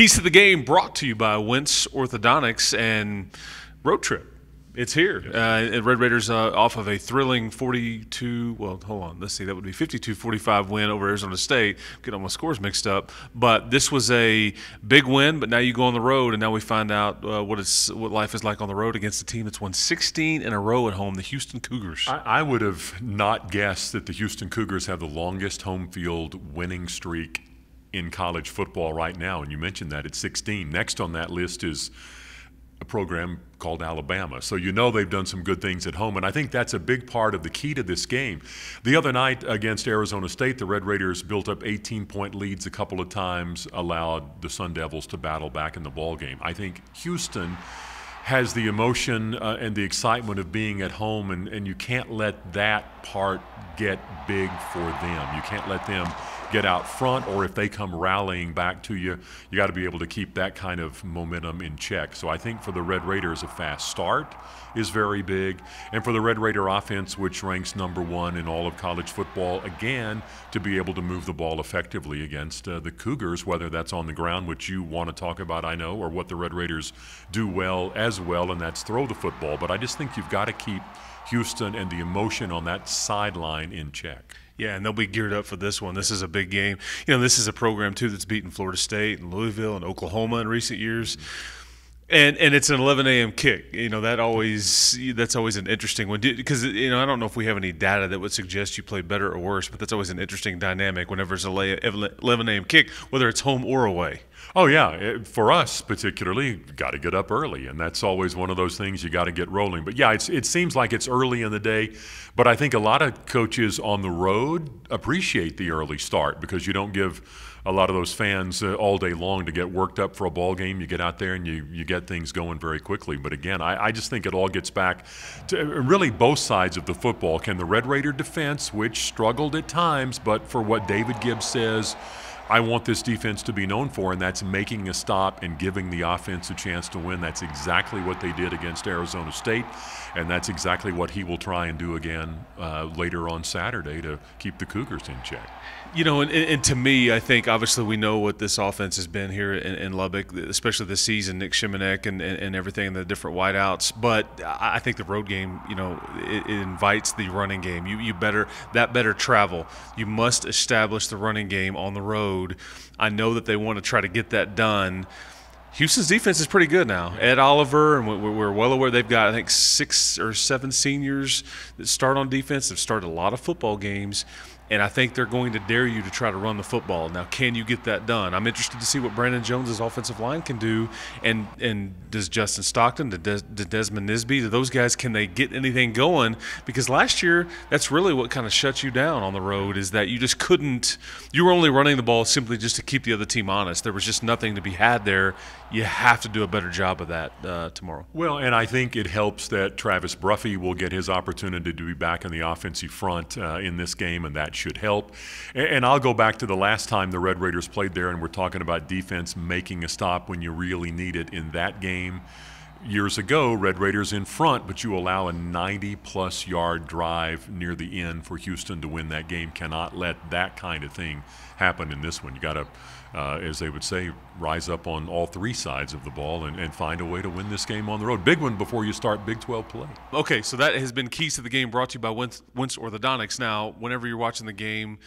Keys to the Game brought to you by Wentz Orthodontics and Road Trip. It's here. Red Raiders off of a thrilling 42, well, hold on, let's see, that would be 52-45 win over Arizona State. Get all my scores mixed up. But this was a big win, but now you go on the road, and now we find out what life is like on the road against a team that's won 16 in a row at home, the Houston Cougars. I would have not guessed that the Houston Cougars have the longest home field winning streak in college football right now, and you mentioned that at 16. Next on that list is a program called Alabama. So you know they've done some good things at home, and I think that's a big part of the key to this game. The other night against Arizona State, the Red Raiders built up 18-point leads a couple of times, allowed the Sun Devils to battle back in the ballgame. I think Houston has the emotion and the excitement of being at home, and you can't let that part get big for them. You can't let them get out front, or if they come rallying back to you, you got to be able to keep that kind of momentum in check. So I think for the Red Raiders, a fast start is very big, and for the Red Raider offense, which ranks #1 in all of college football, again, to be able to move the ball effectively against the Cougars, whether that's on the ground, which you want to talk about, I know, or what the Red Raiders do well as well, and that's throw the football. But I just think you've got to keep Houston and the emotion on that sideline in check. Yeah, and they'll be geared up for this one. This is a big game. You know, this is a program, too, that's beaten Florida State and Louisville and Oklahoma in recent years. And it's an 11 a.m. kick. You know, that's always an interesting one. Because, you know, I don't know if we have any data that would suggest you play better or worse, but that's always an interesting dynamic whenever it's an 11 a.m. kick, whether it's home or away. Oh, yeah. For us particularly, got to get up early, and that's always one of those things you got to get rolling. But, yeah, it seems like it's early in the day, but I think a lot of coaches on the road appreciate the early start because you don't give a lot of those fans all day long to get worked up for a ball game. You get out there and you get things going very quickly. But, again, I just think it all gets back to really both sides of the football. Can the Red Raider defense, which struggled at times, but for what David Gibbs says, I want this defense to be known for, and that's making a stop and giving the offense a chance to win. That's exactly what they did against Arizona State, and that's exactly what he will try and do again later on Saturday to keep the Cougars in check. You know, and to me, I think obviously we know what this offense has been here in Lubbock, especially this season, Nick Shimonek and everything, and the different wideouts. But I think the road game, you know, it invites the running game. You better travel. You must establish the running game on the road. I know that they want to try to get that done. Houston's defense is pretty good now. Ed Oliver, and we're well aware they've got, I think, 6 or 7 seniors that start on defense, have started a lot of football games, and I think they're going to dare you to try to run the football. Now, can you get that done? I'm interested to see what Brandon Jones' offensive line can do, and does Justin Stockton, does Desmond Nisby, do those guys, can they get anything going? Because last year, that's really what kind of shut you down on the road, is that you just couldn't – you were only running the ball simply just to keep the other team honest. There was just nothing to be had there. You have to do a better job of that tomorrow. Well, and I think it helps that Travis Bruffy will get his opportunity to be back in the offensive front in this game, and that should help. And I'll go back to the last time the Red Raiders played there, and we're talking about defense making a stop when you really need it. In that game years ago, Red Raiders in front, but you allow a 90-plus yard drive near the end for Houston to win that game. Cannot let that kind of thing happen in this one. You got to, as they would say, rise up on all 3 sides of the ball and find a way to win this game on the road. Big one before you start Big 12 play. Okay, so that has been Keys to the Game, brought to you by Wentz Orthodontics. Now, whenever you're watching the game,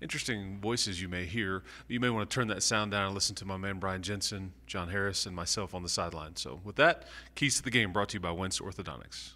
interesting voices you may hear. You may want to turn that sound down and listen to my man Brian Jensen, John Harris, and myself on the sideline. So with that, Keys to the Game brought to you by Wentz Orthodontics.